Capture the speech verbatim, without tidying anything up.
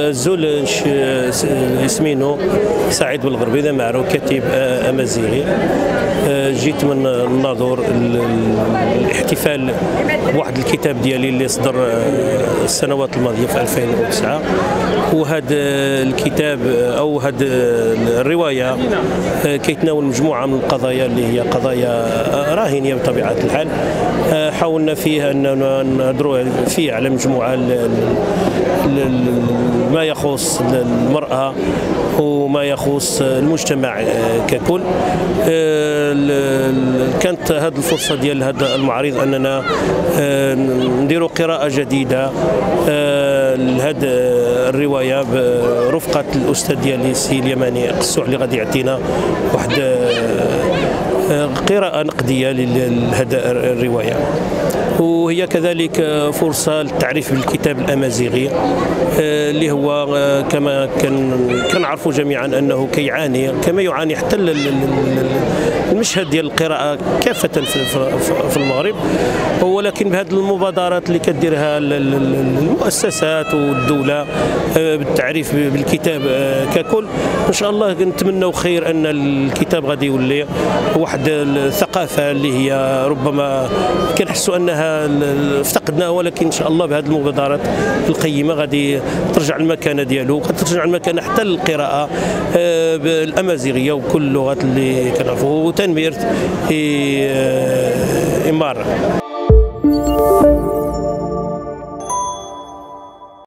الزول اسمينو سعيد بلغربي، هذا معروف كاتب امازيغي. جيت من الناظور الاحتفال بواحد الكتاب ديالي اللي صدر السنوات الماضيه في ألفين وتسعة، وهذا الكتاب او هذه الروايه كيتناول مجموعه من القضايا اللي هي قضايا راهنيه بطبيعه الحال. حاولنا فيها اننا نهضروا فيها على مجموعه ما يخص المرأة وما يخص المجتمع ككل. كانت هذه الفرصة ديال هذا المعرض أننا نديروا قراءة جديدة لهذه الرواية برفقة الأستاذ ديالي السي اليماني قسوع اللي غادي يعطينا واحد قراءة نقدية لهذه الرواية، وهي كذلك فرصة للتعريف بالكتاب الأمازيغي اللي هو كما كنعرفوا جميعا أنه كيعاني كما يعاني حتى المشهد ديال القراءة كافة في المغرب، ولكن بهذه المبادرات اللي كديرها المؤسسات والدولة بالتعريف بالكتاب ككل، إن شاء الله نتمنوا خير أن الكتاب غادي يولي واحد الثقافة اللي هي ربما كنحسوا أنها افتقدناها، ولكن إن شاء الله بهذه المبادرات القيمة غادي ترجع المكانة ديالو، ترجع المكانة حتى للقراءة الأمازيغية وكل اللغات اللي كنعرفوها وتنمية إمارة.